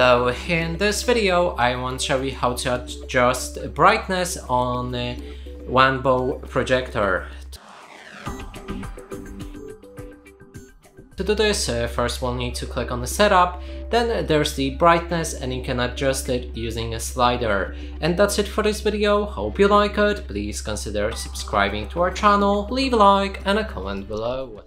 So in this video I want to show you how to adjust brightness on one bow projector. To do this, first we'll need to click on the setup, then there's the brightness and you can adjust it using a slider. And that's it for this video, hope you like it, please consider subscribing to our channel, leave a like and a comment below.